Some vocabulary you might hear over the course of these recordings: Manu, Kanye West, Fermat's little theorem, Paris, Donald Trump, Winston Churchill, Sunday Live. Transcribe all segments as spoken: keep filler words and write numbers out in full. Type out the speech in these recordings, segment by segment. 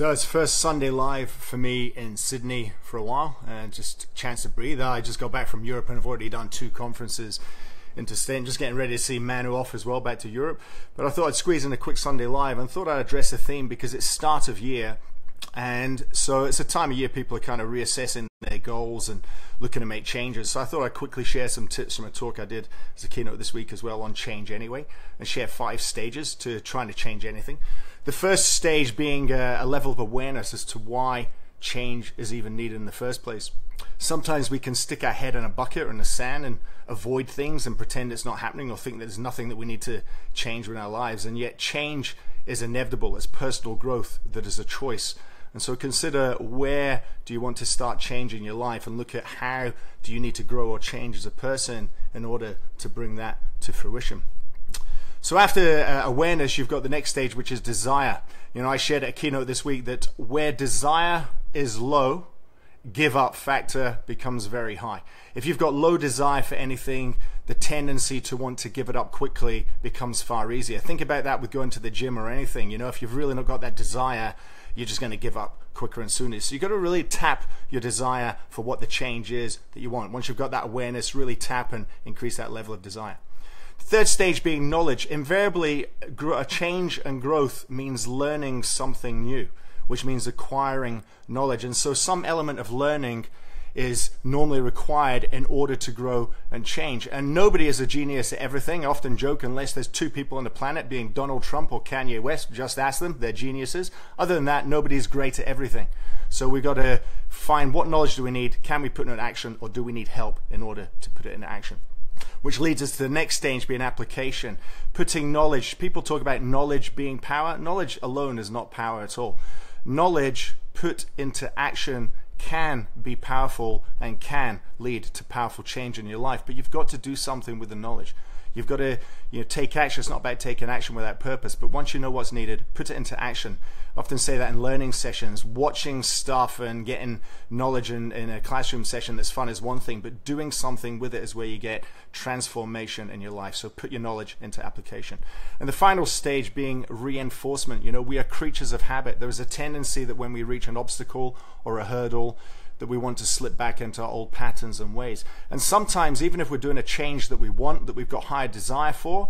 So it's first Sunday live for me in Sydney for a while, and just a chance to breathe. I just got back from Europe and I've already done two conferences interstate. Just getting ready to see Manu off as well, back to Europe. But I thought I'd squeeze in a quick Sunday live and thought I'd address a theme because it's start of year. And so it's a time of year people are kind of reassessing their goals and looking to make changes. So I thought I'd quickly share some tips from a talk I did as a keynote this week as well on change anyway, and share five stages to trying to change anything. The first stage being a level of awareness as to why change is even needed in the first place. Sometimes we can stick our head in a bucket or in the sand and avoid things and pretend it's not happening or think that there's nothing that we need to change in our lives. And yet change is inevitable. It's personal growth that is a choice. And so consider, where do you want to start changing your life, and look at how do you need to grow or change as a person in order to bring that to fruition. So after uh, awareness, you've got the next stage, which is desire. You know, I shared at a keynote this week that where desire is low, give up factor becomes very high. If you've got low desire for anything, the tendency to want to give it up quickly becomes far easier. Think about that with going to the gym or anything. You know, if you've really not got that desire, you're just going to give up quicker and sooner. So you've got to really tap your desire for what the change is that you want. Once you've got that awareness, really tap and increase that level of desire. The third stage being knowledge. Invariably, a change and growth means learning something new, which means acquiring knowledge. And so some element of learning is normally required in order to grow and change. And nobody is a genius at everything. I often joke, unless there's two people on the planet, being Donald Trump or Kanye West, just ask them, they're geniuses. Other than that, nobody's great at everything. So we've got to find, what knowledge do we need? Can we put it into action, or do we need help in order to put it into action? Which leads us to the next stage, being application. Putting knowledge, people talk about knowledge being power. Knowledge alone is not power at all. Knowledge put into action can be powerful and can lead to powerful change in your life, but you've got to do something with the knowledge. You've got to, you know, take action. It's not about taking action without purpose, but once you know what's needed, put it into action. I often say that in learning sessions. Watching stuff and getting knowledge in, in a classroom session that's fun is one thing, but doing something with it is where you get transformation in your life. So put your knowledge into application. And the final stage being reinforcement. You know, we are creatures of habit. There is a tendency that when we reach an obstacle or a hurdle, that we want to slip back into our old patterns and ways. And sometimes, even if we're doing a change that we want, that we've got higher desire for,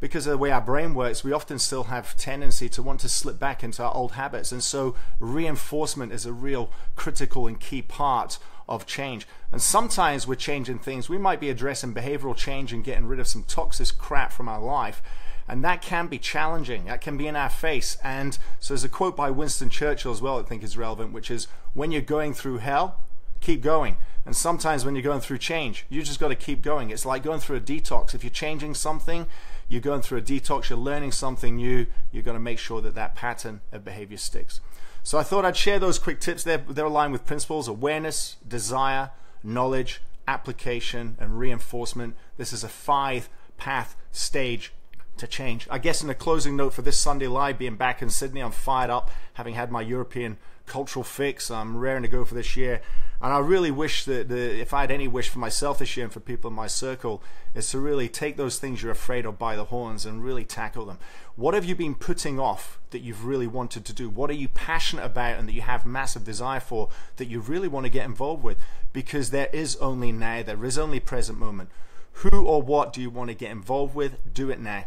because of the way our brain works, we often still have tendency to want to slip back into our old habits. And so reinforcement is a real critical and key part of change. And sometimes we're changing things. We might be addressing behavioral change and getting rid of some toxic crap from our life. And that can be challenging, that can be in our face. And so there's a quote by Winston Churchill as well I think is relevant, which is, when you're going through hell, keep going. And sometimes when you're going through change, you just got to keep going. It's like going through a detox. If you're changing something, you're going through a detox, you're learning something new, you're going to make sure that that pattern of behavior sticks. So I thought I'd share those quick tips. They're, they're aligned with principles: awareness, desire, knowledge, application, and reinforcement. This is a five path stage to change. I guess in a closing note for this Sunday live, being back in Sydney, I'm fired up, having had my European cultural fix. I'm raring to go for this year, and I really wish that the, if I had any wish for myself this year and for people in my circle, is to really take those things you're afraid of by the horns and really tackle them. What have you been putting off that you've really wanted to do? What are you passionate about and that you have massive desire for, that you really want to get involved with? Because there is only now, there is only present moment. Who or what do you want to get involved with? Do it now.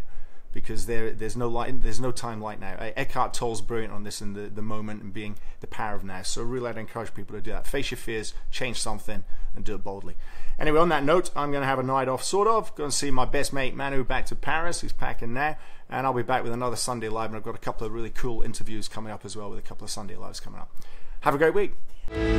Because there, there's no light, there's no time like now. Eckhart Tolle's brilliant on this, in the, the moment and being the power of now. So really, I'd encourage people to do that. Face your fears, change something, and do it boldly. Anyway, on that note, I'm going to have a night off, sort of. Go and see my best mate Manu back to Paris, who's packing now. And I'll be back with another Sunday Live. And I've got a couple of really cool interviews coming up as well, with a couple of Sunday Lives coming up. Have a great week.